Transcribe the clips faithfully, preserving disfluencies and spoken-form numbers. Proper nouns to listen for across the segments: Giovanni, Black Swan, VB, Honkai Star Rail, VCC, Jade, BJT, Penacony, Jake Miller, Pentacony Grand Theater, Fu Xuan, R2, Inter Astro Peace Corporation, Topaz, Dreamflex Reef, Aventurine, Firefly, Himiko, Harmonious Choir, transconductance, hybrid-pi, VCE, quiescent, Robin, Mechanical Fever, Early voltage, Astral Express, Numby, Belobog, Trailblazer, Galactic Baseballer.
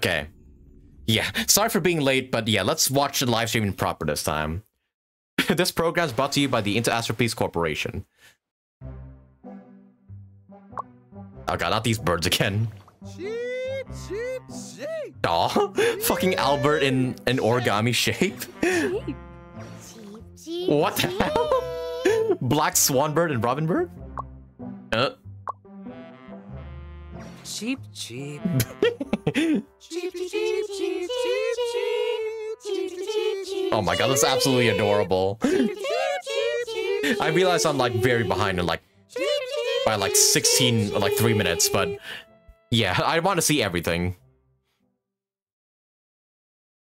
Okay. Yeah, sorry for being late, but yeah, let's watch the live streaming proper this time. This program is brought to you by the Inter Astro Peace Corporation. Oh god, not these birds again. Aw, fucking Albert in an origami shape. What the hell? Black Swan bird and Robin bird? Uh. Cheep, cheep. Oh my god, that's absolutely adorable. I realize I'm like very behind in like by like sixteen or like three minutes, but yeah, I want to see everything.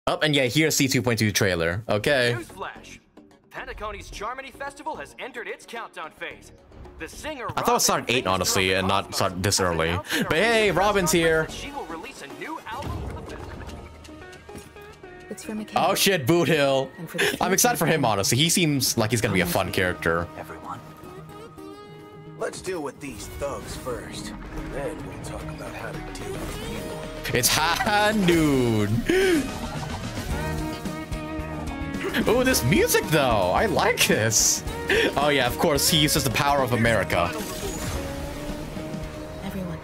Up oh, and yeah, here's the two point two trailer. Okay. Newsflash. Penacony's Charmony Festival has entered its countdown phase. The singer I thought it started eight, honestly, and not start this early. But hey, Robin's here. She will release a new album for the it's from oh shit, Boothill. I'm excited for him, honestly. He seems like he's gonna be a fun character. Everyone, let's deal with these thugs first. Then we'll talk about how to deal with you. It's high noon. Oh, this music though! I like this! Oh yeah, of course, he uses the power of America. Everyone,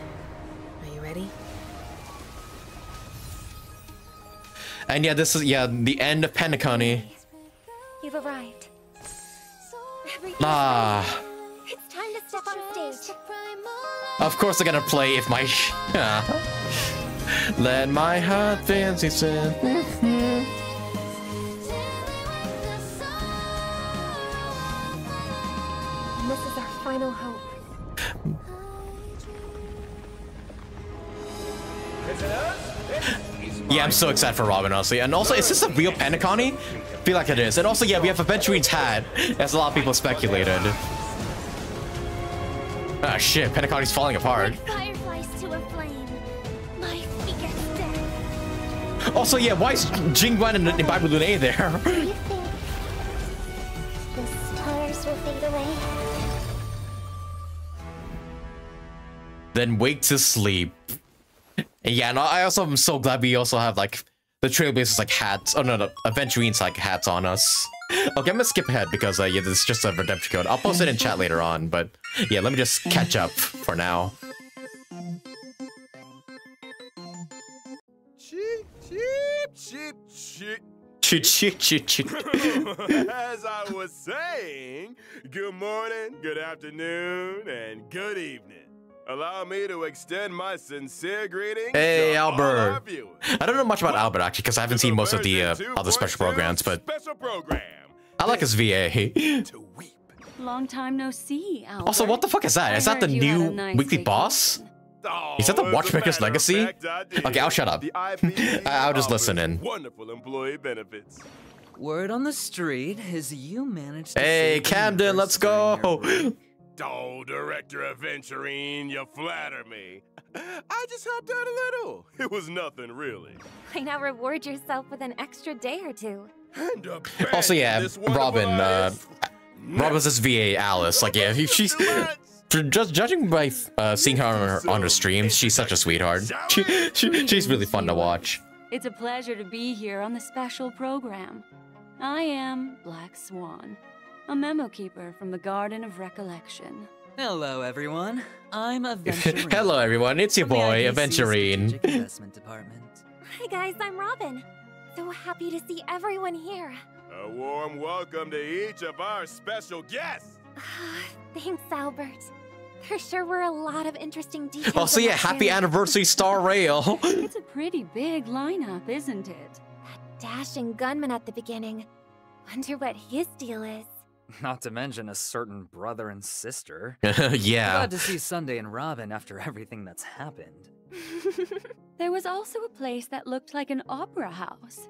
are you ready? And yeah, this is, yeah, the end of Penacony. You've arrived. Ah. It's time to step on stage. Of course they're gonna play if my... Let my heart fancy sing. Final hope. Yeah, I'm so excited for Robin, honestly. And also, is this a real Penacony? I feel like it is. And also, yeah, we have Aventurine's hat, as a lot of people speculated. Ah, shit, Penacony's falling apart. Also, yeah, why is Jingguan and Babu Lune there? The stars will fade away. Then wake to sleep. And yeah, and I also am so glad we also have like the Trailblazers like hats. Oh no, no, Aventurine's like hats on us. Okay, I'm gonna skip ahead because uh, yeah, this is just a redemption code. I'll post it in chat later on, but yeah, let me just catch up for now. Cheep, cheep, cheep, cheep, cheep, cheep, cheep. As I was saying, good morning, good afternoon, and good evening. Allow me to extend my sincere greetings. Hey, Albert. I don't know much about Albert, actually, because I haven't seen most of the uh, other special programs, but special program. I like his V A. Long time no see, Albert. Also, what the fuck is that? Is that the new nice weekly weekend. boss? Oh, is that the Watchmaker's Legacy? Fact, okay, I'll shut up. I'll just listen in. Wonderful employee benefits. Word on the street is you managed to Hey, Camden, let's go. Oh, Director Aventurine, you flatter me. I just helped out a little. It was nothing, really. Why not reward yourself with an extra day or two? And also, yeah, Robin, uh, Robin's this V A, Alice. Like, yeah, she's... Just judging by uh, seeing her on, her on her streams, she's such a sweetheart. She, she, she's really fun to watch. It's a pleasure to be here on the special program. I am Black Swan, a memo keeper from the Garden of Recollection. Hello, everyone. I'm Aventurine. Hello, everyone. It's your boy, Aventurine. Investment Department. Hi, guys. I'm Robin. So happy to see everyone here. A warm welcome to each of our special guests. Thanks, Albert. There sure were a lot of interesting details. Also, yeah, happy here. Anniversary, Star Rail. It's a pretty big lineup, isn't it? That dashing gunman at the beginning. Wonder what his deal is. Not to mention a certain brother and sister. Yeah. Glad to see Sunday and Robin after everything that's happened. There was also a place that looked like an opera house.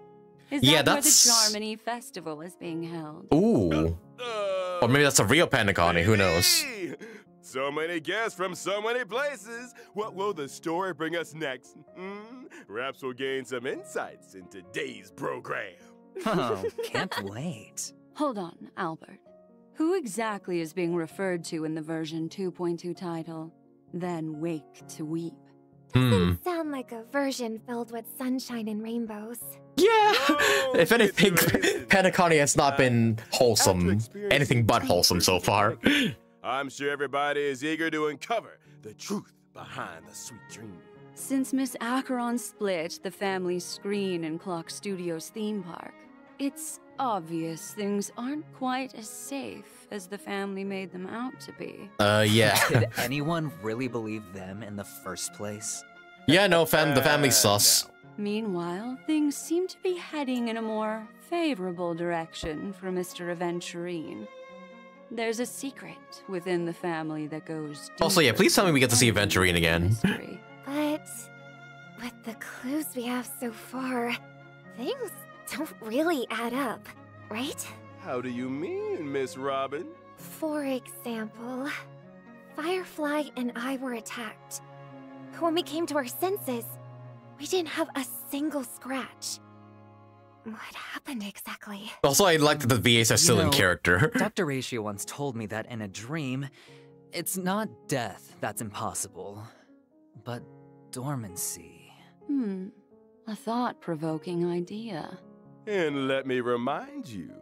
Is yeah, that that's... where the Charmony Festival is being held? Ooh. Uh, or maybe that's a real Penacony, who knows? So many guests from so many places. What will the story bring us next? Mm, perhaps we'll gain some insights in today's program. Oh, can't wait. Hold on, Albert. Who exactly is being referred to in the version two point two title, Then Wake to Weep? Doesn't mm. sound like a version filled with sunshine and rainbows. Yeah! Oh, if anything, Penacony has not been wholesome. Anything but wholesome so far. I'm sure everybody is eager to uncover the truth behind the sweet dream. Since Miss Acheron split the family's screen and Clock Studios theme park, it's obvious things aren't quite as safe as the family made them out to be. Uh, yeah. Did anyone really believe them in the first place? Yeah, no, fam the family's sus. Uh, no. Meanwhile, things seem to be heading in a more favorable direction for Mister Aventurine. There's a secret within the family that goes... Also, yeah, please tell me we get to see Aventurine again. But with the clues we have so far, things don't really add up, right? How do you mean, Miss Robin? For example, Firefly and I were attacked. When we came to our senses, we didn't have a single scratch. What happened exactly? Also, I like that the V As are still you know, in character. Doctor Ratio once told me that in a dream, it's not death that's impossible, but dormancy. Hmm, a thought-provoking idea. And let me remind you,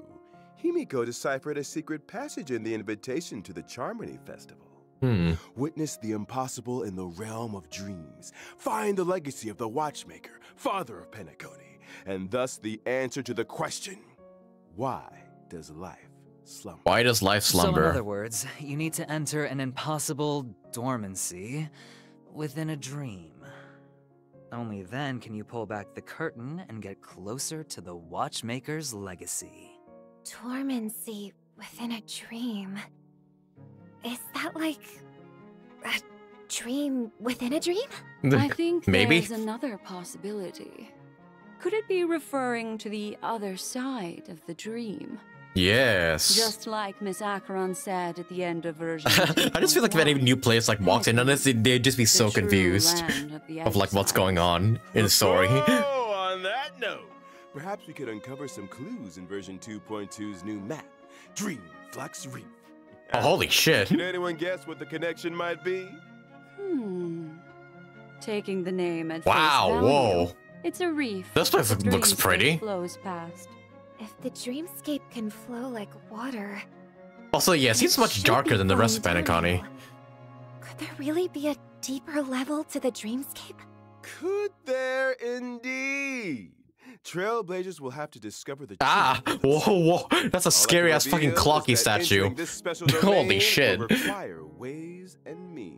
Himiko deciphered a secret passage in the invitation to the Charmony Festival. Hmm. Witness the impossible in the realm of dreams. Find the legacy of the Watchmaker, father of Penacony, and thus the answer to the question, why does life slumber? Why does life slumber? So in other words, you need to enter an impossible dormancy within a dream. Only then can you pull back the curtain and get closer to the Watchmaker's legacy. Dormancy within a dream. Is that like a dream within a dream? I think Maybe. There's another possibility. Could it be referring to the other side of the dream? Yes. Just like Miss Acheron said at the end of version. I just feel like if any new players like walked in on this, they'd just be so confused of, of like what's going on in the story. Oh, on that note, perhaps we could uncover some clues in version two point two's new map, Dreamflex Reef. Oh, holy shit. Can anyone guess what the connection might be? Hmm. Taking the name at wow, face value, whoa. It's a reef. This place looks pretty. Flows past. If the dreamscape can flow like water... Also, yeah, it seems much darker than the rest of Penacony. Could there really be a deeper level to the dreamscape? Could there indeed? Trailblazers will have to discover the... Ah! Whoa, whoa! That's a scary-ass fucking Clocky statue. Holy shit. Require ways and means.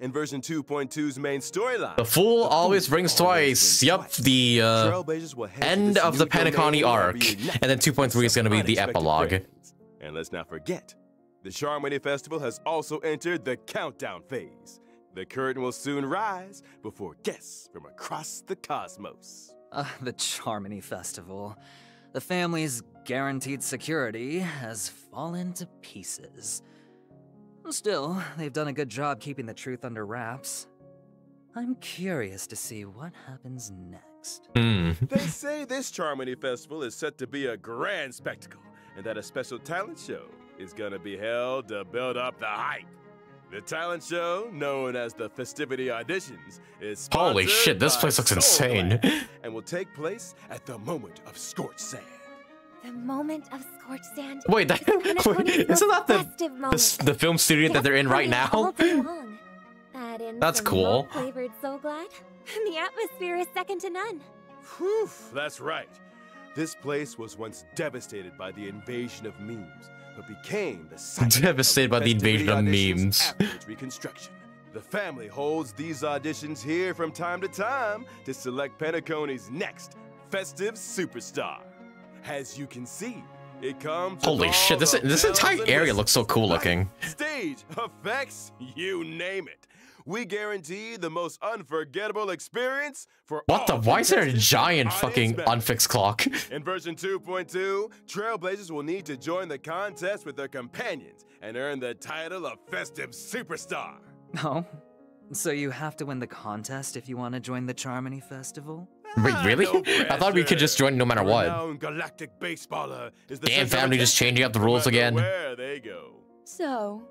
In version two point two's main storyline, the fool always brings twice. Yup, the uh, end of the Penacony arc, and then two point three is going to be the epilogue. And let's not forget, the Charmony Festival has also entered the countdown phase. The curtain will soon rise before guests from across the cosmos. Uh, the Charmony Festival, the family's guaranteed security, has fallen to pieces. Still, they've done a good job keeping the truth under wraps. I'm curious to see what happens next. Mm. They say this Charmony Festival is set to be a grand spectacle, and that a special talent show is gonna be held to build up the hype. The talent show, known as the Festivity Auditions, is sponsored Holy shit, this place looks insane. and will take place at the moment of Scorch Sand. The moment of Scorch Sand. Wait, that, wait isn't that the, the the film studio that they're in right now? That's cool. Flavored so glad, and the atmosphere is second to none. Whew, that's right. This place was once devastated by the invasion of memes, but became the site devastated of by the invasion of memes. Reconstruction. The family holds these auditions here from time to time to select Penacony's next festive superstar. As you can see, it comes. Holy shit! This this entire area looks so cool looking. Stage effects, you name it. We guarantee the most unforgettable experience for. What the? Why is there a giant fucking unfixed clock? In version two point two, Trailblazers will need to join the contest with their companions and earn the title of festive superstar. Oh, so you have to win the contest if you want to join the Charmony Festival? Wait, really? No I thought we could just join no matter what. Galactic Baseballer is the damn family just changing up the rules again. Where they go. So,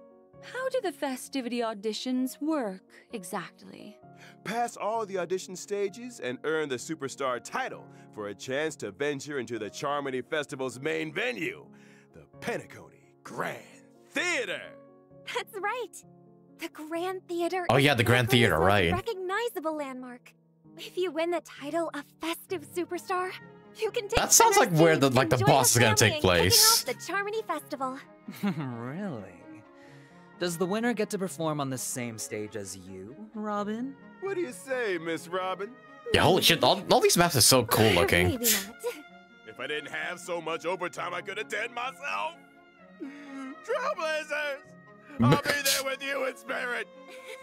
How do the festivity auditions work, exactly? Pass all the audition stages and earn the superstar title for a chance to venture into the Charmony Festival's main venue, the Pentacony Grand Theater. That's right. The Grand Theater. Oh yeah, the Grand Theater, right. Recognizable landmark. If you win the title of Festive Superstar, you can take. That sounds like where the like the boss is gonna take place. The Charmony Festival. Really? Does the winner get to perform on the same stage as you, Robin? What do you say, Miss Robin? Yeah, holy shit! All, all these maps are so cool looking. Maybe not. If I didn't have so much overtime, I could attend myself. Trailblazers, I'll be there with you in spirit.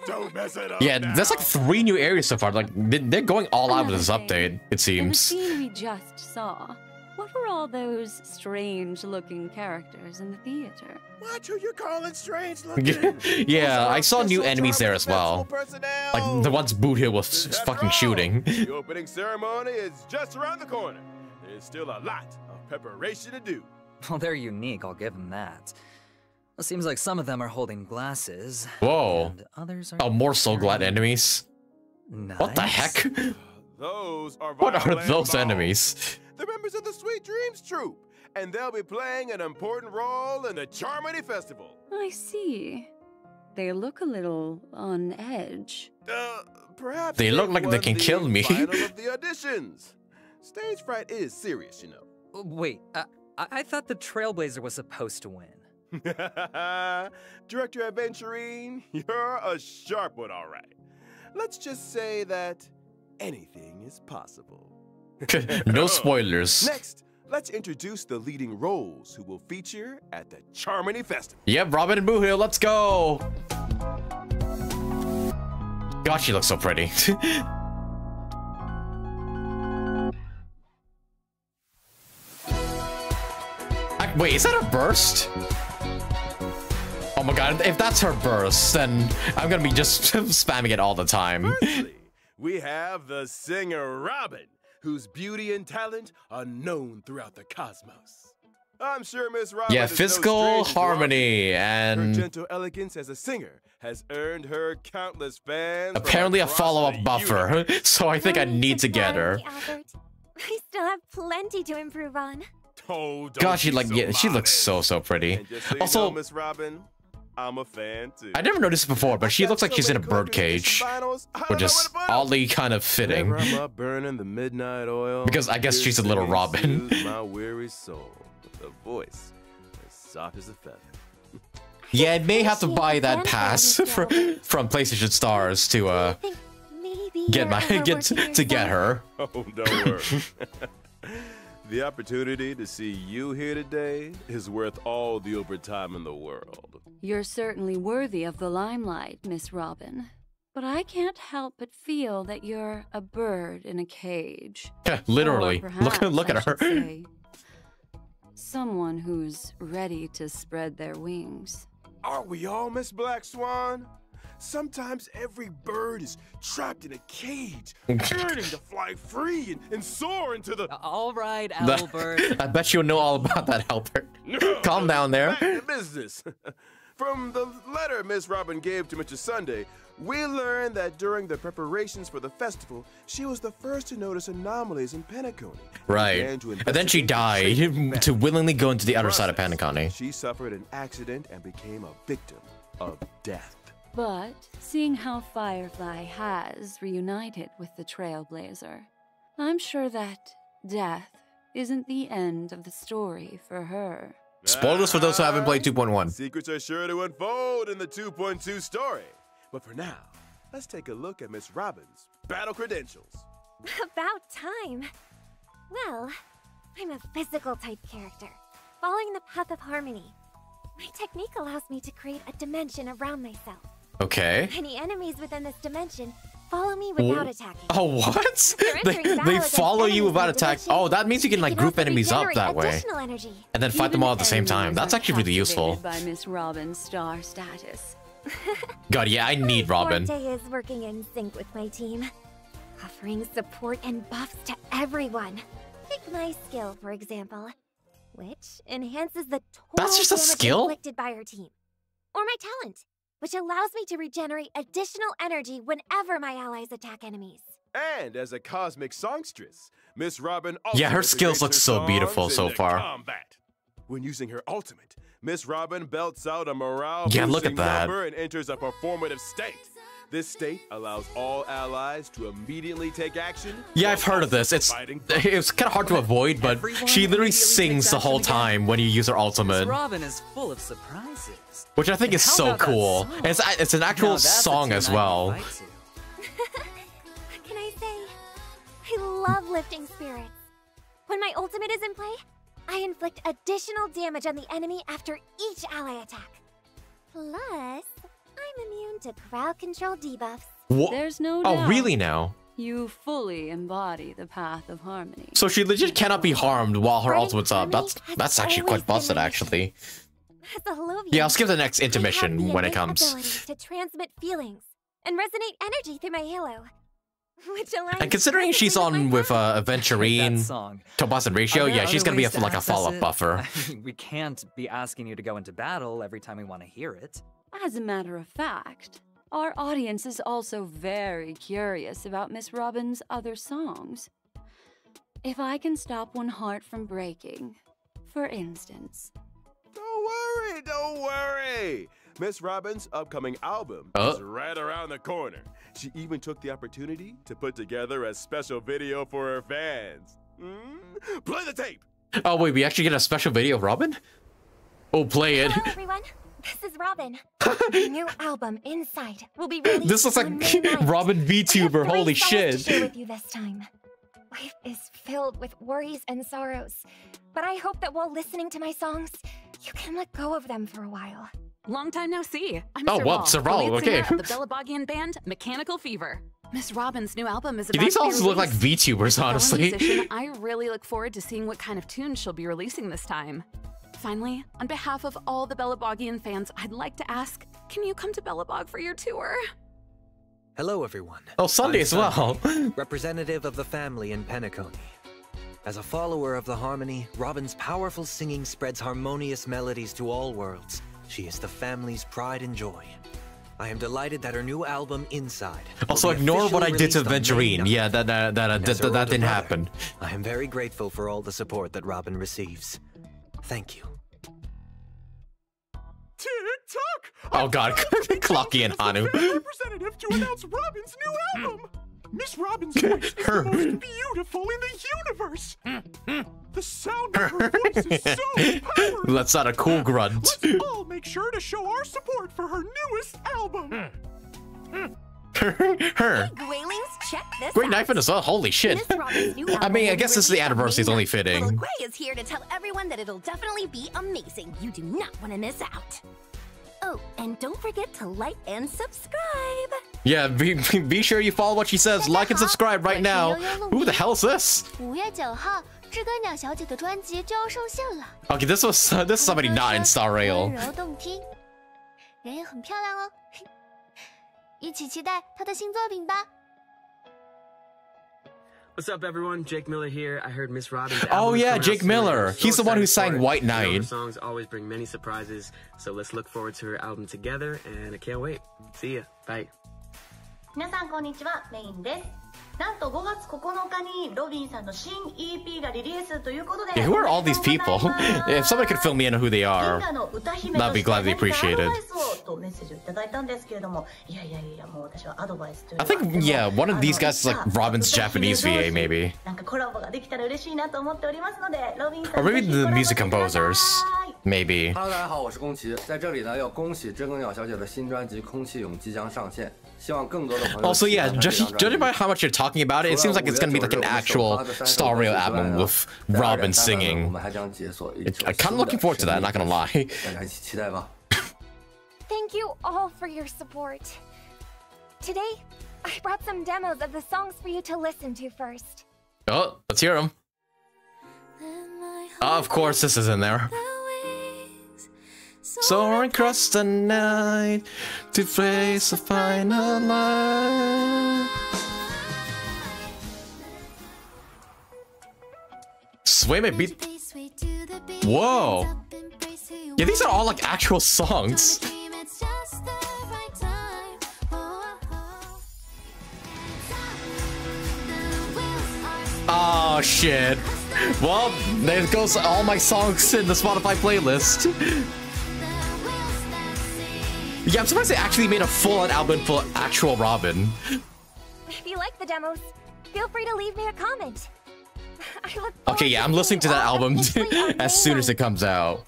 Don't mess it up. Yeah, now. There's like three new areas so far. Like they're going all out with this update. It seems. In the scene we just saw. What were all those strange-looking characters in the theater? What are you calling strange-looking? Yeah, I saw new enemies there as well. Personnel. Like the ones Boothill was fucking shooting. The opening ceremony is just around the corner. There's still a lot of preparation to do. Well, they're unique. I'll give them that. It seems like some of them are holding glasses. Whoa! And others are. Oh, more Soulglad enemies. Nice. What the heck? Those are. What are those balls. Enemies? The members of the Sweet Dreams troupe, and they'll be playing an important role in the Charmony Festival. I see. They look a little on edge. Uh, perhaps they look like they can the kill me. Final of the auditions. Stage fright is serious, you know. Wait, I, I thought the Trailblazer was supposed to win. Director Aventurine, you're a sharp one, all right. Let's just say that anything is possible. No spoilers. Next, let's introduce the leading roles who will feature at the Charmony Festival. Yep, Robin and Boothill, let's go. God, she looks so pretty. I, wait, is that her burst? Oh my god, if that's her burst, then I'm gonna be just spamming it all the time. Firstly, we have the singer Robin, whose beauty and talent are known throughout the cosmos. I'm sure Miss Robin. Yeah, physical harmony and her gentle elegance as a singer has earned her countless fans. Apparently, a follow-up buffer, so I think I need to get her. We still have plenty to improve on. God, she like yeah, she looks so so pretty. Also, Miss Robin, I'm a fan too. I never noticed it before, but she looks like she's in a birdcage, which is oddly kind of fitting. Because I guess she's a little Robin. My weary soul, the voice as soft as a feather. Yeah, I may have to buy that pass for, from PlayStation Stars to uh get my get to get her. Oh, don't worry. The opportunity to see you here today is worth all the overtime in the world. You're certainly worthy of the limelight, Miss Robin. But I can't help but feel that you're a bird in a cage. Yeah, literally. Look, look at her. Say, someone who's ready to spread their wings. Aren't we all, Miss Black Swan? Sometimes every bird is trapped in a cage, yearning to fly free and, and soar into the... All right, Albert. I bet you know all about that, Albert. Calm down there. Back to business. From the letter Miss Robin gave to Mister Sunday, we learned that during the preparations for the festival, she was the first to notice anomalies in Penacony. Right. And then she died to willingly go into the other side of Penacony. She suffered an accident and became a victim of death. But seeing how Firefly has reunited with the Trailblazer, I'm sure that death isn't the end of the story for her. Spoilers for those who haven't played two point one. Secrets are sure to unfold in the two point two story. But for now, let's take a look at Miss Robin's battle credentials. About time. Well, I'm a physical type character, following the path of harmony. My technique allows me to create a dimension around myself. Okay. Any enemies within this dimension follow me without Ooh. attacking. Oh, what? They, they follow you without attack. Oh, that means you can like group enemies up that way, energy. and then fight Even them all at the same time. That's actually really useful. By Miss Robin's star status. God, yeah, I need Robin. My forte is working in sync with my team, offering support and buffs to everyone. Take my skill, for example, which enhances the total damage inflicted by our team. or my talent, which allows me to regenerate additional energy whenever my allies attack enemies. And as a cosmic songstress, Miss Robin also yeah, her skills look her so beautiful so far. Combat. When using her ultimate, Miss Robin belts out a morale yeah, look at that. number and enters a performative state. This state allows all allies to immediately take action. Yeah, I've heard of this. It's it's kind of hard to avoid, but Everyone she literally sings the whole time again. when you use her ultimate. Miz Robin is full of surprises, which I think and is so cool. And it's it's an actual song as well. What can I say? I love lifting spirits. When my ultimate is in play, I inflict additional damage on the enemy after each ally attack. Plus, I'm immune to crowd control debuffs. What? There's no doubt. Oh, really now? You fully embody the path of harmony. So she legit cannot be harmed while her ultimate's up. That's that's actually quite busted, actually. Yeah, I'll skip the next intermission when it comes. To transmit feelings and resonate energy through my halo. And considering she's on with uh, Aventurine, Topaz, and Ratio, yeah, she's gonna be a, like a follow-up buffer. We can't be asking you to go into battle every time we want to hear it. As a matter of fact, our audience is also very curious about Miss Robin's other songs. If I can stop one heart from breaking, for instance. Don't worry, don't worry. Miss Robin's upcoming album oh. is right around the corner. She even took the opportunity to put together a special video for her fans. Mm? Play the tape! Oh wait, we actually get a special video of Robin? Oh, play it. Hello, everyone. This is Robin. The new album, Inside, will be released. This looks like Robin VTuber, holy shit. To share with you this time. Life is filled with worries and sorrows, but I hope that while listening to my songs, you can let go of them for a while. Long time no see. I'm oh, well, Sir Raul, okay. The Belobogian band, Mechanical Fever. Miss Robin's new album is about yeah, these also look like VTubers, honestly. Musician, I really look forward to seeing what kind of tunes she'll be releasing this time. Finally, on behalf of all the Belobogian fans, I'd like to ask, can you come to Belobog for your tour? Hello, everyone. Oh, Sunday I'm as well. Representative of the family in Penacony. As a follower of the harmony, Robin's powerful singing spreads harmonious melodies to all worlds. She is the family's pride and joy. I am delighted that her new album, Inside. Also, ignore what I did to Aventurine. Yeah, that uh, that uh, that, that didn't brother, happen. I am very grateful for all the support that Robin receives. Thank you. TikTok! Oh God, Clocky and Hanu. Representative to announce Robin's new album. Miss Robin's voice is the most beautiful in the universe. The sound of her voice is so empowering. That's not a cool grunt. Let's all make sure to show our support for her newest album. her. her. Hey, Graylings, check this Great out. Knife in as well. Holy shit. I mean, I guess this is the anniversary. It's only fitting. Little Gray is here to tell everyone that it'll definitely be amazing. You do not want to miss out. Oh, and don't forget to like and subscribe. Yeah, be, be sure you follow what she says. Like and subscribe right now. Who the hell is this? Okay, this was uh, this is somebody not in Star Rail. What's up, everyone? Jake Miller here. I heard Miss Robin. Oh yeah, Jake Miller. So he's the one who sang White Knight. You know, songs always bring many surprises, so let's look forward to her album together, and I can't wait. See ya. Bye. 皆さんこんにちは。メインです。なんとごがつここのかにロビンさんの新 E P がリリースということで。Who are all these people? If somebody could fill me in on who they are, that'd be gladly appreciated. I think, yeah, one of these guys is like Robin's Japanese V A, maybe. Or maybe the music composers. Maybe. Hello, 大家好，我是宫崎，在这里呢要恭喜知更鸟小姐的新专辑《空气蛹》即将上线。 Also, yeah, judging, judging by how much you're talking about it, it seems like it's gonna be like an actual Star Rail album with Robin singing. I'm kind of looking forward to that, not gonna lie. Thank you all for your support. Today, I brought some demos of the songs for you to listen to first. Oh, let's hear them. Oh, of course, this is in there. Soaring across the night to face the final light. Swim and beat. Whoa. Yeah, these are all like actual songs. Oh shit. Well, there goes all my songs in the Spotify playlist. Yeah, I'm surprised they actually made a full-on album for actual Robin. If you like the demos, feel free to leave me a comment. I look okay, yeah, I'm listening to that album as soon as it comes out.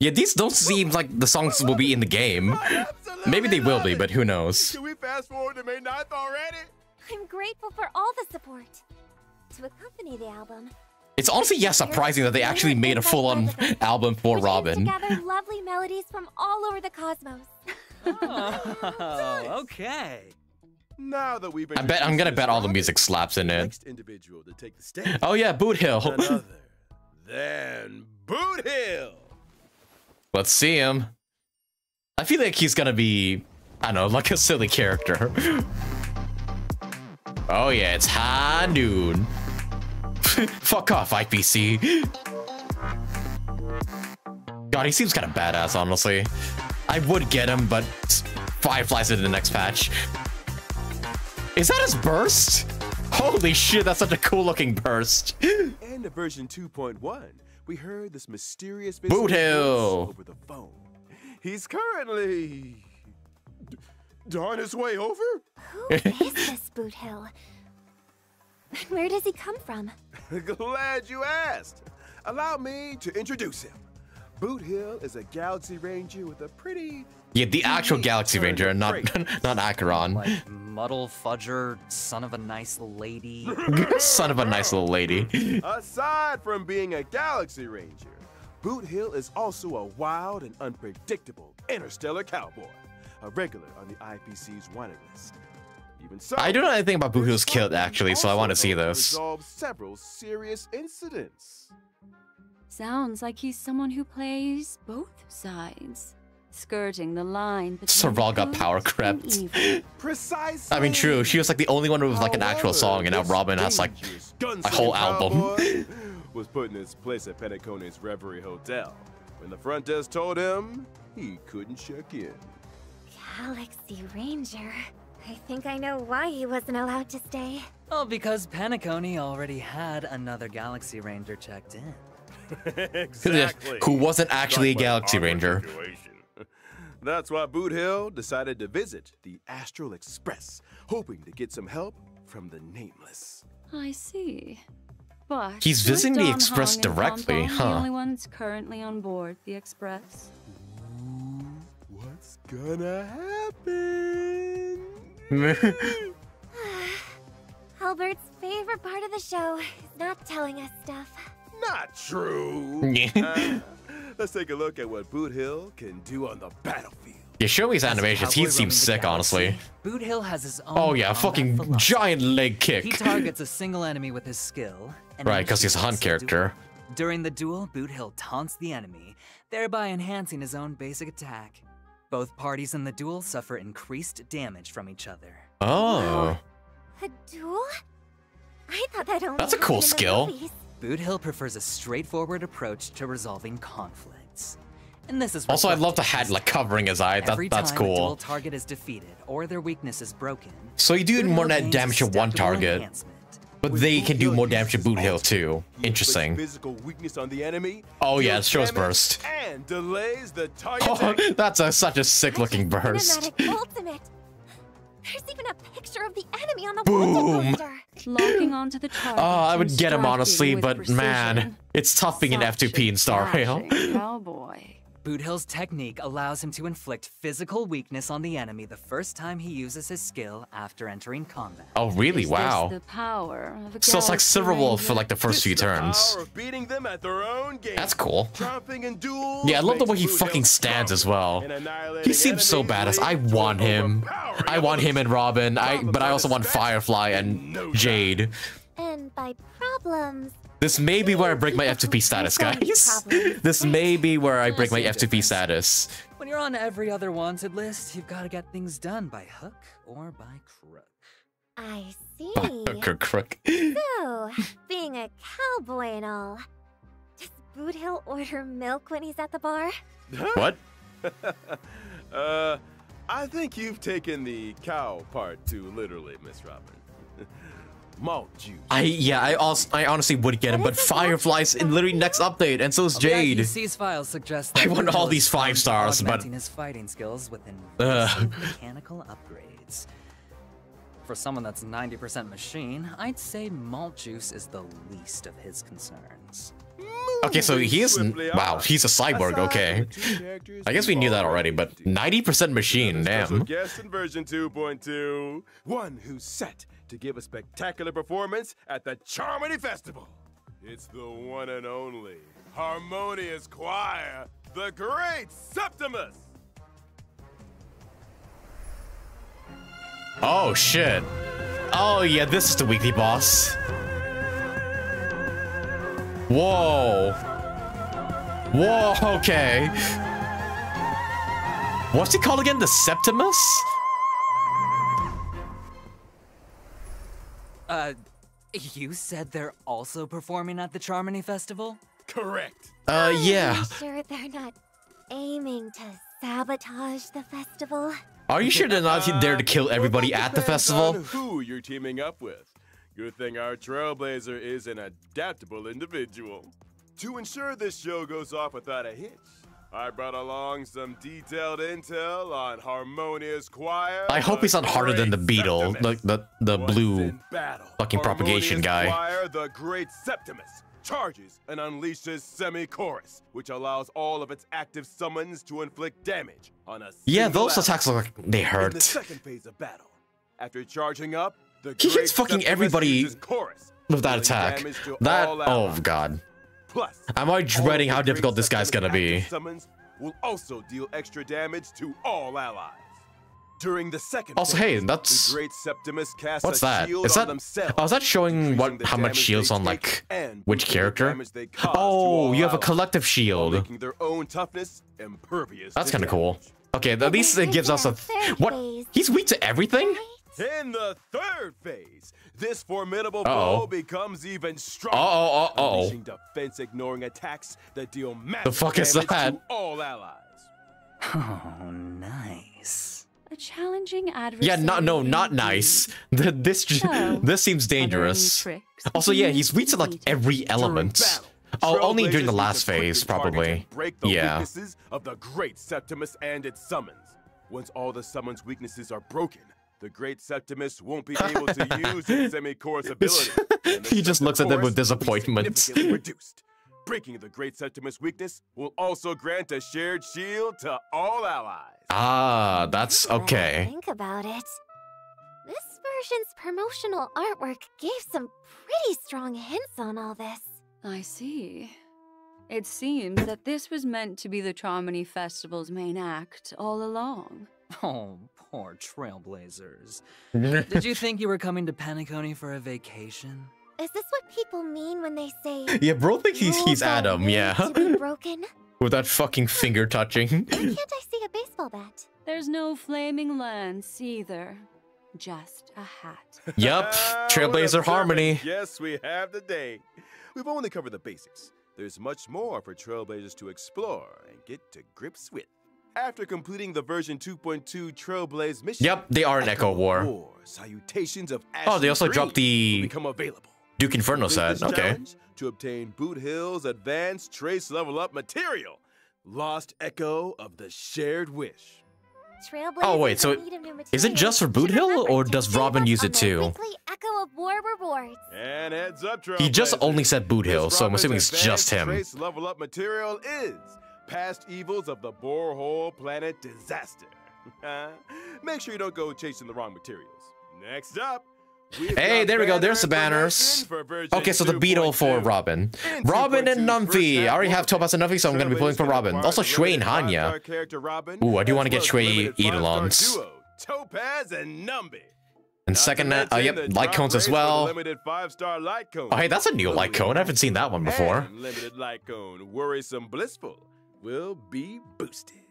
Yeah, these don't seem like the songs will be in the game. Maybe they will be, but who knows? Can we fast forward to May ninth already? I'm grateful for all the support to accompany the album. It's honestly, yeah, surprising that they actually made a full-on album for Robin. Together, lovely melodies from all over the cosmos. Oh, okay. Now that we've been I bet I'm gonna bet all the music slaps in it. Individual to take the stage. Oh yeah, Boothill. Another, then Boothill. Let's see him. I feel like he's gonna be, I don't know, like a silly character. Oh yeah, it's high noon. Fuck off, I P C. God, he seems kind of badass, honestly. I would get him, but Firefly's in the next patch. Is that his burst? Holy shit, that's such a cool-looking burst. And at version two point one, we heard this mysterious Boothill over the phone. He's currently on his way over. Who is this Boothill? Where does he come from? Glad you asked. Allow me to introduce him. Boothill is a Galaxy Ranger with a pretty... Yeah, the actual Galaxy Ranger, not not Acheron. Like muddle fudger, son of a nice lady. Son of a nice little lady. Aside from being a Galaxy Ranger, Boothill is also a wild and unpredictable interstellar cowboy, a regular on the I P C's wanted list. Even so, I don't know anything about Boothill's killed, actually, so I want to see this. Resolve several serious incidents. Sounds like he's someone who plays both sides, skirting the line between Sorrel got power crept. Precisely. I mean, true. She was like the only one with like an actual song, and now Robin has like a whole album. Was put in his place at Penacony's Reverie Hotel when the front desk told him he couldn't check in. Galaxy Ranger. I think I know why he wasn't allowed to stay. Oh, because Penacony already had another Galaxy Ranger checked in. Exactly. Who wasn't actually a Galaxy Ranger. That's why Boothill decided to visit the Astral Express, hoping to get some help from the Nameless. I see. But he's visiting the Express directly, huh? The only one's currently on board the Express. What's gonna happen? Albert's favorite part of the show is not telling us stuff. Not true. uh, let's take a look at what Boothill can do on the battlefield. Yeah, show his animations. He seems sick, galaxy. Honestly. Boothill has his own. Oh yeah, fucking philosophy. Giant leg kick. He targets a single enemy with his skill. And right, because he's a hunt character. During the duel, Boothill taunts the enemy, thereby enhancing his own basic attack. Both parties in the duel suffer increased damage from each other. Oh. A duel? I thought that only. That's a cool skill. Movies. Boothill prefers a straightforward approach to resolving conflicts, and this is also I love the hat like covering his eye. That, that's cool. Every time a dual target is defeated or their weakness is broken, so you do Boothill more damage to one target, but with they Boothill can do more damage to Boothill too. Interesting. Physical weakness on the enemy. Oh yeah, it shows burst. And delays the target. That's a, such a sick-looking burst. Ultimate. There's even a picture of the enemy on the boom. Locking onto the target. Oh, I would get him honestly, but precision. Man, it's tough being an F two P in Star Rail. Oh boy. Boothill's technique allows him to inflict physical weakness on the enemy the first time he uses his skill after entering combat. Oh really? Is wow. The power of so it's like several for like the first it's few the turns. Beating them at their own game. That's cool. Yeah, I love the way he fucking stands as well. He seems so badass. I want him. I want him and Robin. I but I also want Firefly and Jade. And by problems. This may be where I break my F two P status, guys. This may be where I break my F two P status. When you're on every other wanted list, you've got to get things done by hook or by crook. I see. By hook or crook. So, being a cowboy and all, does Boothill order milk when he's at the bar? What? uh, I think you've taken the cow part too literally, Miss Robin. Malt juice. I yeah, I also I honestly would get him, but Firefly's in literally next update, and so is Jade. I P C's files suggest that I want all these five stars, but his fighting skills with uh. mechanical upgrades. For someone that's ninety percent machine, I'd say malt juice is the least of his concerns. Okay, so he is wow, he's a cyborg. Okay, I guess we knew that already, but ninety percent machine, damn. Guest in version two point two, one who's set to give a spectacular performance at the Charmony Festival. It's the one and only Harmonious Choir, the Great Septimus. Oh shit! Oh yeah, this is the weekly boss. Whoa! Whoa! Okay. What's it called again? The Septimus? Uh, you said they're also performing at the Charmony Festival? Correct. Uh, yeah. Are you sure they're not aiming to sabotage the festival? Are you sure they're not uh, there to kill everybody at the festival? Who you're teaming up with? Good thing our Trailblazer is an adaptable individual. To ensure this show goes off without a hitch, I brought along some detailed intel on Harmonious Choir. I hope he's not harder than the beetle, the the, the blue fucking propagation guy. Choir, the Great Septimus charges and unleashes semi-chorus, which allows all of its active summons to inflict damage on a yeah, those attacks look like they hurt. In the second phase of battle, after charging up, he hits fucking everybody with that attack. That, oh god. Plus, am I dreading how difficult this guy's gonna be? Summons will also deal extra damage to all allies. During the second also, hey, that's the Great Septimus casts what's that? Is that? Oh, is that showing what how much shields on like which character? Oh, you have a collective shield. Making their own toughness impervious. That's kind of cool. Okay, at least it gives us a what? He's weak to everything. In the third phase, this formidable uh -oh. blow becomes even stronger, uh -oh, uh -oh. unleashing defense-ignoring attacks that deal massive the fuck is damage that? to all allies. Oh, nice. A challenging adversary. Yeah, no, no, not nice. this so, this seems dangerous. Also, yeah, he's weak to like every element. Oh, only during the last phase, probably. Break the yeah. weaknesses of the Great Septimus and its summons. Once all the summons' weaknesses are broken, the Great Septimus won't be able to use its semi-chorus ability. He just looks at them with disappointment. Reduced. Breaking the Great Septimus' weakness will also grant a shared shield to all allies. Ah, that's okay. Think about it. This version's promotional artwork gave some pretty strong hints on all this. I see. It seems that this was meant to be the Charmony Festival's main act all along. Oh, poor Trailblazers. Did you think you were coming to Penacony for a vacation? Is this what people mean when they say... Yeah, bro thinks he's, he's Adam, yeah. Broken? With that fucking finger touching. Why can't I see a baseball bat? There's no flaming lance either. Just a hat. Yep, Trailblazer Harmony. Yes, we have the day. We've only covered the basics. There's much more for Trailblazers to explore and get to grips with. After completing the version two point two Trailblaze mission, yep, they are an Echo, Echo War. War. Salutations of Ash oh, they also dropped the become available. Duke Inferno set. Okay. To obtain Boothill's advanced trace level up material, Lost Echo of the Shared Wish. Trailblaze oh wait, so is it just for Boothill, or does Robin use it too? Echo of War rewards. And heads up, he just only said Boothill, so I'm assuming it's just him. Trace level up material is. Past evils of the borehole planet disaster. Make sure you don't go chasing the wrong materials. Next up, hey, there we go. There's the banners. Okay, so the beetle for Robin, Robin and Numby. I already have Topaz and Numby, so I'm going to be pulling for Robin. Also, Shui and Hanya. Ooh, I do want to get Shui Eidolons. Topaz and Numby. And second, uh, yep, light cones as well. Oh, hey, that's a new light cone. I haven't seen that one before. Limited light cone, worrisome, blissful. Will be boosted.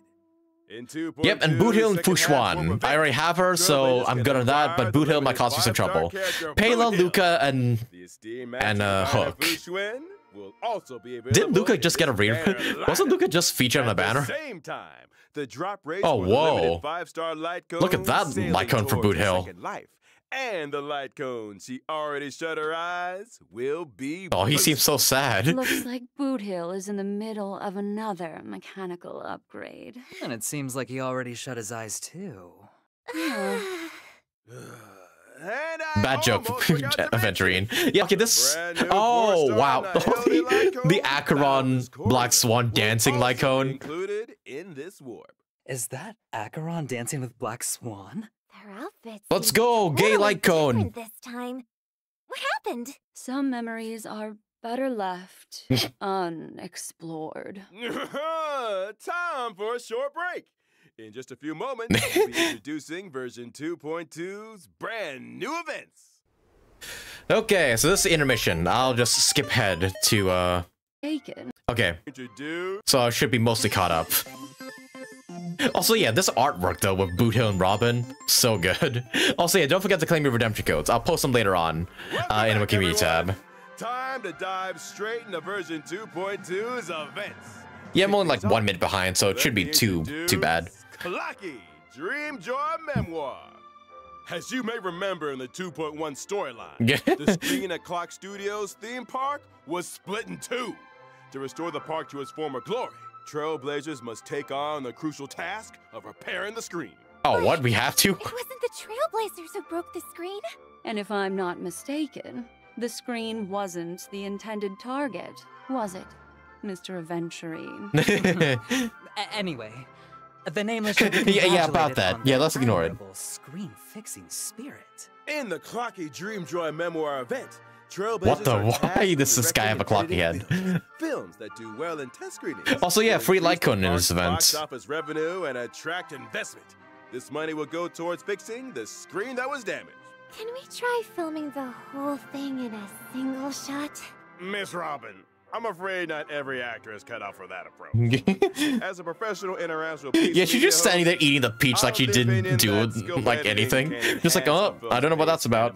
In two point two, yep, and Boothill and Fu Xuan. I already have her, so I'm good on that. But Boothill might cause me some trouble. Payla, Luca, and and uh, Hook. Didn't Luca just get a re? Wasn't Luca just featured on the banner? Same time, the drop rates oh whoa! Five star light cones. Look at that light cone for Boothill. and the light cone. She already shut her eyes. Will be. Oh, he seems so sad. Looks like Boothill is in the middle of another mechanical upgrade. And it seems like he already shut his eyes too. Yeah. Bad joke for Aventurine. Yeah, okay, this... Oh, wow. The, the Acheron Black Swan dancing Lycone. Included in this warp. Is that Acheron dancing with Black Swan? Their outfits. Let's go, gay Lycone. This time. What happened? Some memories are better left unexplored. Time for a short break. In just a few moments, we'll be introducing version two point two's brand new events. Okay, so this is intermission. I'll just skip ahead to, uh... okay. So I should be mostly caught up. Also, yeah, this artwork, though, with Boothill and Robin, so good. Also, yeah, don't forget to claim your redemption codes. I'll post them later on uh, in the community tab. Time to dive straight into version two point two's events. Yeah, I'm only like one minute behind, so it should be too, too bad. Lucky Dream Joy Memoir. As you may remember in the two point one storyline, the Spring at Clock Studios theme park was split in two. To restore the park to its former glory, Trailblazers must take on the crucial task of repairing the screen. Oh, what? We have to? It wasn't the Trailblazers who broke the screen. And if I'm not mistaken, the screen wasn't the intended target, was it, Mister Aventurine? Anyway. The nameless yeah, yeah, about that. Yeah, let's ignore it. Screen-fixing spirit. In the Clocky Dream Joy Memoir event, Trailblazers what the? Why does this guy have a clocky head? Films that do well in test screenings. Also, yeah, free Lycone in this event. Box office revenue and attract investment. This money will go towards fixing the screen that was damaged. Can we try filming the whole thing in a single shot? Miss Robin, I'm afraid not every actor is cut out for that approach. As a professional international peace yeah, she's just standing there eating the peach like she didn't do like anything. Just like, oh, I don't know what that's about.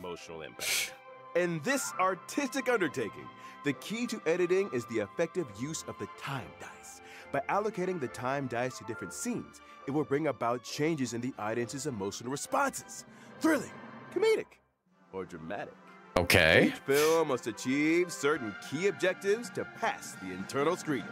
In this artistic undertaking, the key to editing is the effective use of the time dice. By allocating the time dice to different scenes, it will bring about changes in the audience's emotional responses. Thrilling, comedic, or dramatic. Okay. Each film must achieve certain key objectives to pass the internal screen.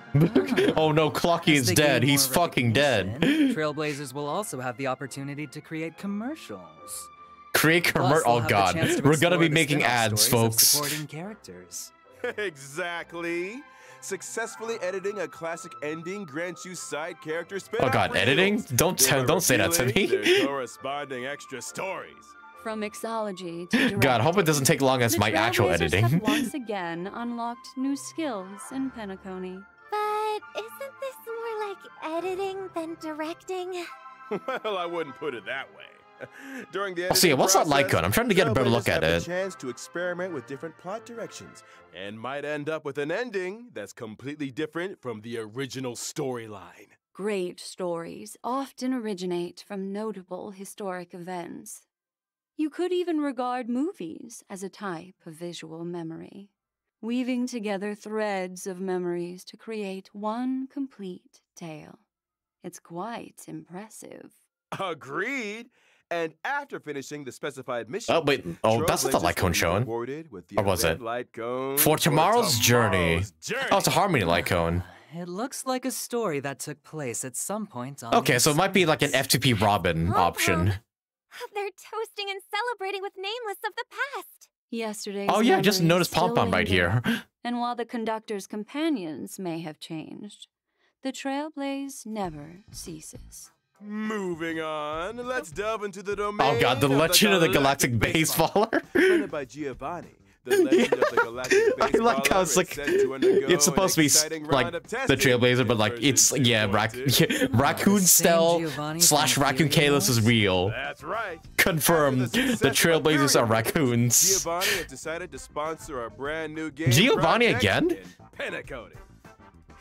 Oh no, Clocky is dead. He's fucking dead. Trailblazers will also have the opportunity to create commercials. Create commercial? Oh god. We're gonna be making ads, folks. Supporting characters. Exactly. Successfully editing a classic ending grants you side character spin-off. Oh god, editing? Don't tell, don't say that to me. Corresponding extra stories. From mixology to God, I hope it doesn't take long as the my actual editing. Have once again unlocked new skills in Penacony. But isn't this more like editing than directing? Well, I wouldn't put it that way. During the oh, see, what's that Lycone? I'm trying to get a better look at it. A chance to experiment with different plot directions and might end up with an ending that's completely different from the original storyline. Great stories often originate from notable historic events. You could even regard movies as a type of visual memory, weaving together threads of memories to create one complete tale. It's quite impressive. Agreed. And after finishing the specified mission, oh wait, oh that's not the Lycone shown. Or was it? For tomorrow's journey. journey. Oh, it's a Harmony Lycone. It looks like a story that took place at some point on okay, so it might be like an F T P Robin option. They're toasting and celebrating with nameless of the past. Yesterday's oh yeah, just noticed Pom Pom right here. And while the conductor's companions may have changed, the Trailblaze never ceases. Moving on, let's delve into the domain. Oh god, the legend of the Galactic Baseballer. Printed by Giovanni. The legend of the Galactic Baseballer. I like how it's like it's supposed to be like the Trailblazer, but like it's yeah, rac yeah raccoon Stel slash raccoon Kalos is real. That's right. Confirmed. The Trailblazers are raccoons. Giovanni has decided to sponsor a brand new game. Giovanni again? Pentacony.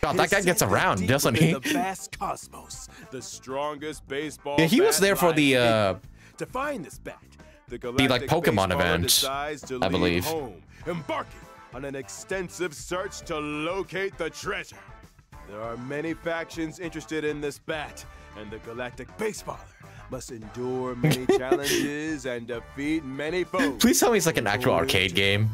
God, that guy gets around, doesn't he? The vast cosmos, the strongest baseball. Yeah, he was there for the uh. To find this bat. The, the like Pokemon event, I believe. Home, embarking on an extensive search to locate the treasure. There are many factions interested in this bat, and the Galactic Baseballer must endure many challenges and defeat many foes. Please tell me it's like an actual arcade game.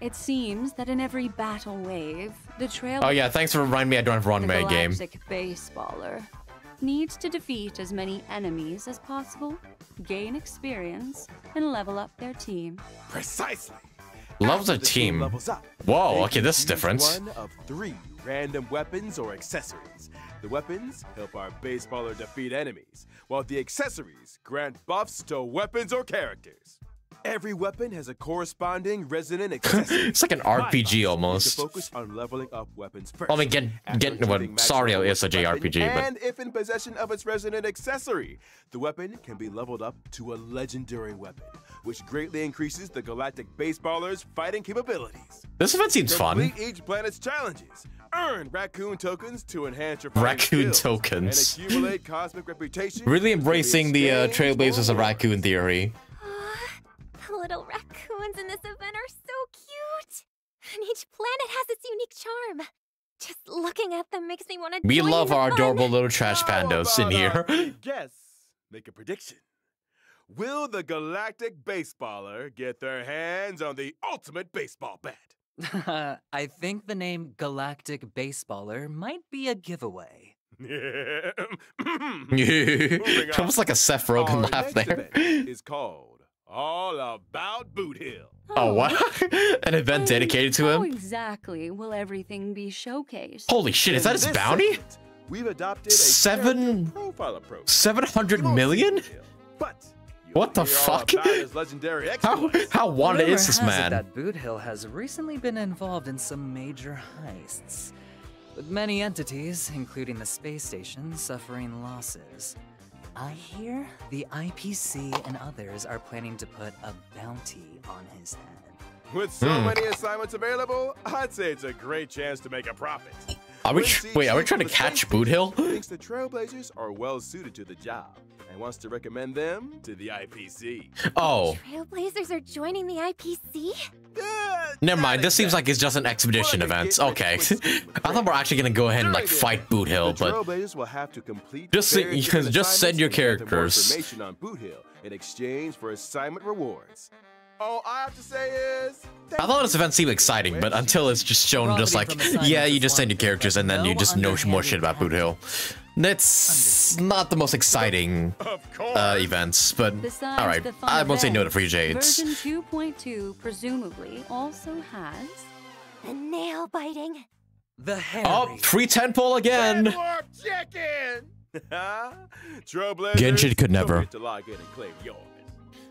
It seems that in every battle wave, the trail. Oh yeah, thanks for reminding me. I don't have run made game. Galactic Baseballer needs to defeat as many enemies as possible, gain experience, and level up their team. Precisely. Levels a team. team levels up, Whoa. Okay, this is different. One of three random weapons or accessories. The weapons help our baseballer defeat enemies, while the accessories grant buffs to weapons or characters. Every weapon has a corresponding resonant accessory. It's like an R P G almost. Focus on leveling up weapons first. I mean, get get what? Well, sorry, it's a J R P G, but and if in possession of its resonant accessory, the weapon can be leveled up to a legendary weapon, which greatly increases the Galactic Baseballer's fighting capabilities. This event seems Complete fun. Each planet's challenges. Earn raccoon tokens to enhance your raccoon skills, tokens. And accumulate cosmic reputation. Really embracing the uh, Trailblazers of raccoon theory. Little raccoons in this event are so cute, and each planet has its unique charm. Just looking at them makes me want to. We love our fun. adorable little trash pandas in here. Guess, make a prediction. Will the Galactic Baseballer get their hands on the ultimate baseball bat? I think the name Galactic Baseballer might be a giveaway. Almost like a Seth Rogen laugh there. Is called All About Boothill. Oh, what? An event dedicated to him? How exactly will everything be showcased? Holy shit, is that his bounty? We've adopted a seven profile approach. seven hundred million? But what the fuck? How, how wanted is this man? That Boothill has recently been involved in some major heists, with many entities, including the space station, suffering losses. I hear the I P C and others are planning to put a bounty on his head. With so mm. many assignments available, I'd say it's a great chance to make a profit. Are we wait? Are we trying to catch Boothill? Thinks the Trailblazers are well suited to the job and wants to recommend them to the I P C. Oh, Trailblazers are joining the I P C? Uh, Never mind. This seems like it's just an expedition event. Okay, I thought we're actually gonna go ahead and like fight Boothill, but will have to complete just you can just send your characters. Information on Boothill in exchange for assignment rewards. All I have to say is I thought this event seemed exciting, but until it's just shown just like, yeah, you just send your characters and then you just know more shit about Boothill. That's not the most exciting uh, events, but all right. I won't say no to free Jades. Version two point two presumably also has the nail biting. The oh, free tentpole again. Genshin could never.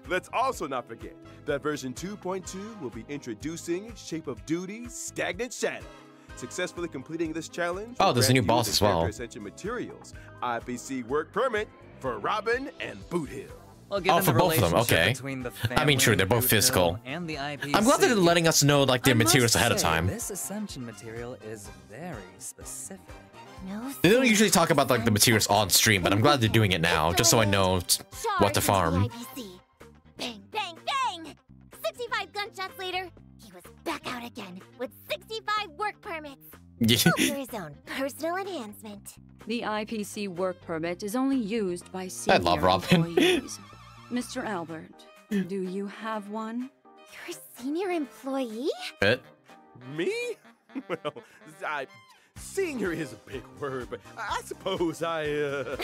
Let's also not forget that version two point two will be introducing Shape of Duty Stagnant Shadow. Successfully completing this challenge. Oh, there's a new boss as well. Essential materials, I P C work permit for Robin and Boothill. Oh, for both of them. Okay. I mean, true, they're both physical. And the I P C. I'm glad they're letting us know like their I materials ahead of time. This assumption material is very specific. No, they don't usually talk about like the materials on stream, but I'm glad they're doing it now, just so I know what to farm. Bang, bang, bang! sixty-five gunshots later, he was back out again with sixty-five work permits. For his own personal enhancement. The I P C work permit is only used by senior I love Robin. employees. Mister Albert, do you have one? You're a senior employee? It? Me? Well, I... Senior is a big word, but I suppose I, uh...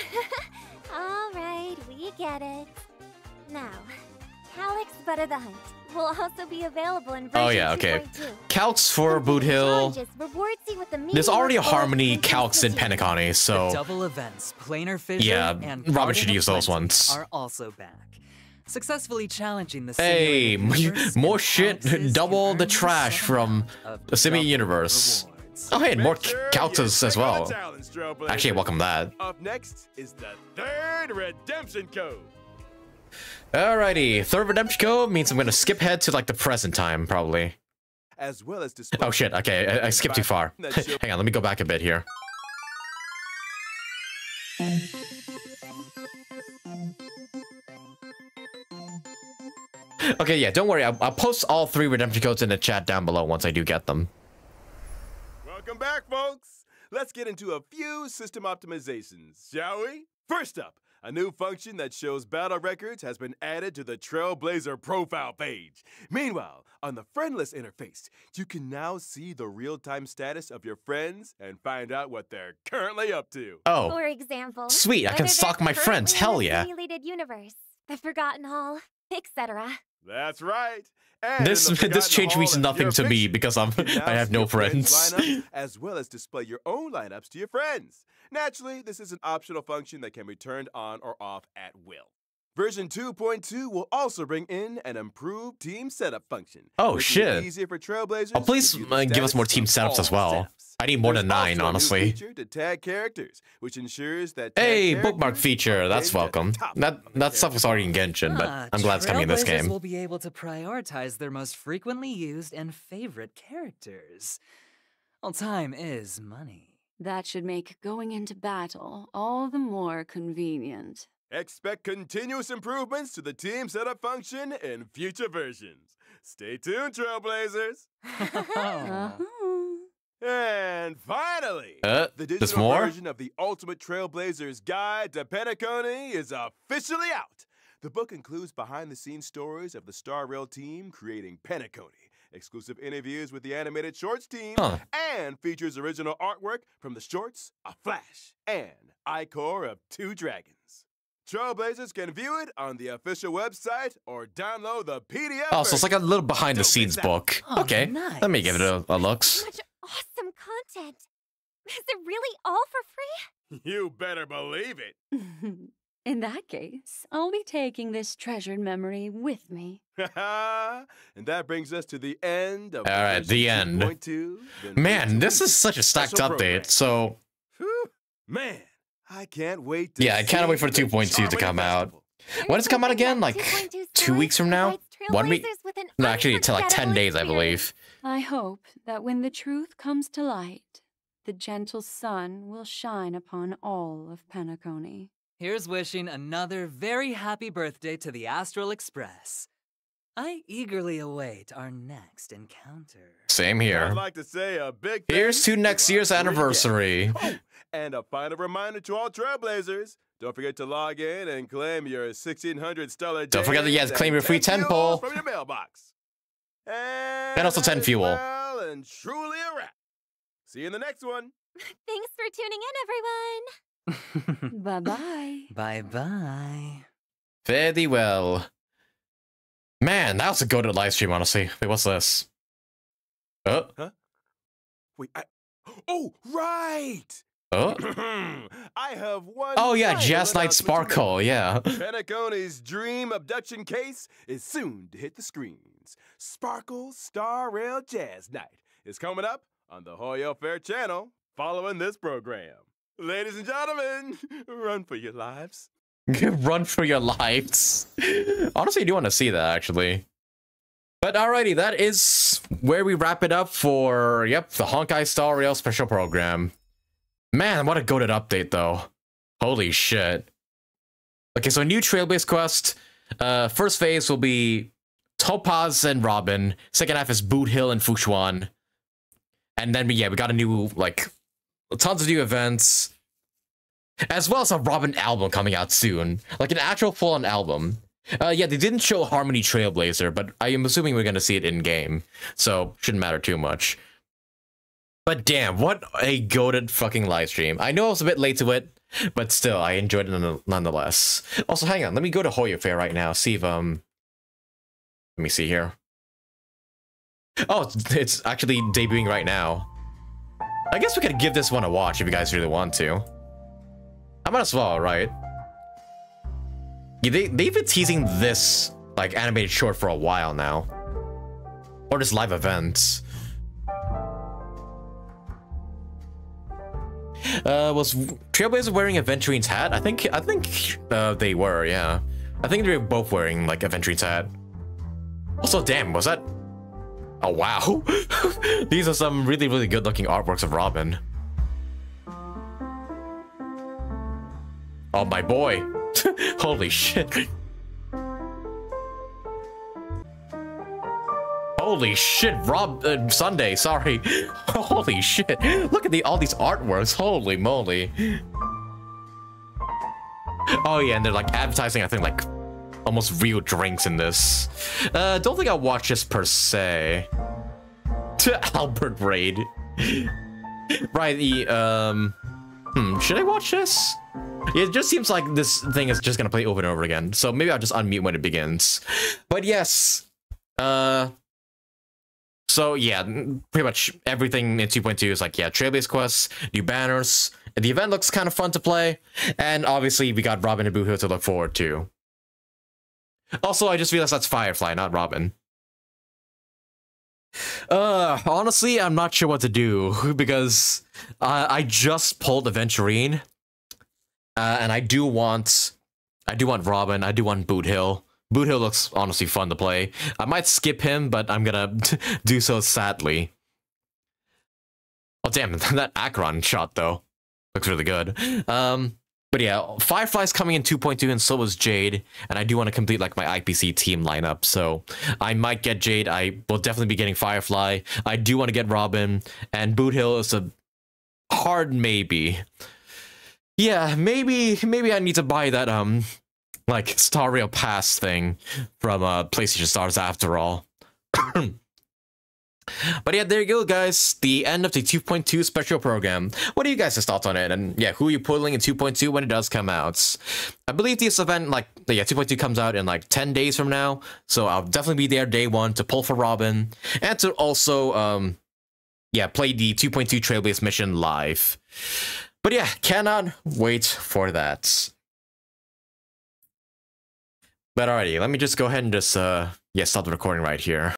All right, we get it. Now... Calyx Butter the Hunt will also be available in version oh yeah, okay. Calcs for Boothill. There's already a Harmony Calcs in Penacony, so double events, planar fission, yeah, and Robin should use those ones. Are also back. Successfully challenging the Hey, more shit, double the trash from the Simi universe. Rewards. Oh hey, and more Calcs as well. Actually, I welcome that. Up next is the third redemption code. Alrighty, third redemption code means I'm gonna skip head to like the present time probably. As well as oh shit, okay, I, I skipped too far. Hang on, let me go back a bit here. Okay, yeah, don't worry, I'll, I'll post all three redemption codes in the chat down below once I do get them. Welcome back, folks. Let's get into a few system optimizations, shall we? First up, A new function that shows battle records has been added to the Trailblazer profile page. Meanwhile, on the friendless interface, you can now see the real-time status of your friends and find out what they're currently up to. Oh. For example, sweet, I can stalk my friends, hell yeah. Simulated universe, the Forgotten Hall, et cetera. That's right. And this this change means nothing to me because I'm I have no friends. Lineup, as well as display your own lineups to your friends. Naturally, this is an optional function that can be turned on or off at will. Version two point two will also bring in an improved team setup function. Oh shit! Easier for Trailblazers. Oh please uh, give us more team setups as well. Steps. I need more There's than nine, honestly. To tag characters, which ensures that hey, bookmark feature, that's welcome. That that stuff was already in Genshin, but ah, I'm glad it's coming in this game. Will be able to prioritize their most frequently used and favorite characters. Well, time is money. That should make going into battle all the more convenient. Expect continuous improvements to the team setup function in future versions. Stay tuned, Trailblazers! And finally, uh, the digital more? version of the Ultimate Trailblazer's Guide to Penacony is officially out! The book includes behind-the-scenes stories of the Star Rail team creating Penacony, exclusive interviews with the animated shorts team, huh. and features original artwork from the shorts of Flash and Ichor of Two Dragons. Trailblazers can view it on the official website or download the P D F. Oh, so it's like a little behind-the-scenes book. Oh, okay, nice. Let me give it a, a look. So much awesome content. Is it really all for free? You better believe it. In that case, I'll be taking this treasured memory with me. And that brings us to the end of all right, the end. two point two, Man, this is such a stacked update. Program. So, Whew. man. I can't wait to Yeah, I can't wait for two point two to come out. When does it come out again? Like two weeks from now? One week? No, actually, until like ten days, I believe. I hope that when the truth comes to light, the gentle sun will shine upon all of Penacony. Here's wishing another very happy birthday to the Astral Express. I eagerly await our next encounter. Same here. I'd like to say a big Here's to next year's anniversary. Oh, and a final reminder to all Trailblazers. Don't forget to log in and claim your sixteen hundred stellar. Don't forget to yes, claim your free ten pull from your mailbox. And, and also ten fuel. Well and truly a wrap. See you in the next one. Thanks for tuning in, everyone. Bye-bye. Bye-bye. Very well. Man, that was a good live stream, honestly. Wait, what's this? Oh. Huh? Wait, I... Oh, right! Oh? I have one... Oh, yeah, Jazz Night Sparkle, yeah. Penacony's dream abduction case is soon to hit the screens. Sparkle Star Rail Jazz Night is coming up on the Hoyo Fair channel following this program. Ladies and gentlemen, run for your lives. Run for your lives. Honestly, I do want to see that, actually. But alrighty, that is where we wrap it up for, yep, the Honkai Star Rail special program. Man, what a goated update, though. Holy shit. Okay, so new Trailblaze quest. Uh, first phase will be Topaz and Robin. Second half is Boothill and Fu Xuan. And then, yeah, we got a new, like, tons of new events. As well as a Robin album coming out soon. Like an actual full-on album. Uh, yeah, they didn't show Harmony Trailblazer, but I am assuming we're going to see it in-game. So, shouldn't matter too much. But damn, what a goated fucking livestream. I know I was a bit late to it, but still, I enjoyed it nonetheless. Also, hang on, let me go to Hoyo Fair right now, see if, um... Let me see here. Oh, it's actually debuting right now. I guess we could give this one a watch if you guys really want to. I might as well, right? Yeah, they, they've been teasing this, like, animated short for a while now. Or just live events. Uh, was Trailblazer wearing Aventurine's hat? I think, I think uh, they were, yeah. I think they were both wearing, like, Aventurine's hat. Also, damn, was that... Oh, wow. These are some really, really good-looking artworks of Robin. Oh, my boy. Holy shit. Holy shit, Rob... Uh, Sunday, sorry. Holy shit. Look at the all these artworks. Holy moly. Oh yeah, and they're like advertising, I think, like almost real drinks in this. Uh, don't think I'll watch this per se. To Albert Raid. Right, the, um... Hmm, should I watch this? It just seems like this thing is just gonna play over and over again. So maybe I'll just unmute when it begins. But yes. Uh... So yeah, pretty much everything in two point two is like, yeah, Trailblaze quests, new banners. The event looks kind of fun to play. And obviously we got Robin and Boothill to look forward to. Also, I just realized that's Firefly, not Robin. Uh, honestly, I'm not sure what to do because uh, I just pulled Aventurine, uh, and I do want, I do want Robin, I do want Boothill. Boothill looks honestly fun to play. I might skip him, but I'm gonna do so sadly. Oh damn, that Acheron shot though looks really good. Um, but yeah, Firefly's coming in two point two, and so is Jade. And I do want to complete like my I P C team lineup, so I might get Jade. I will definitely be getting Firefly. I do want to get Robin, and Boothill is a hard maybe. Yeah, maybe maybe I need to buy that um. Like Star Rail Pass thing from uh, PlayStation Stars after all. But yeah, there you go, guys. The end of the two point two special program. What are you guys' thoughts on it? And yeah, who are you pulling in two point two when it does come out? I believe this event, like, yeah, two point two comes out in like ten days from now. So I'll definitely be there day one to pull for Robin and to also, um, yeah, play the two point two Trailblaze mission live. But yeah, cannot wait for that. But alrighty, let me just go ahead and just, uh, yeah, stop the recording right here.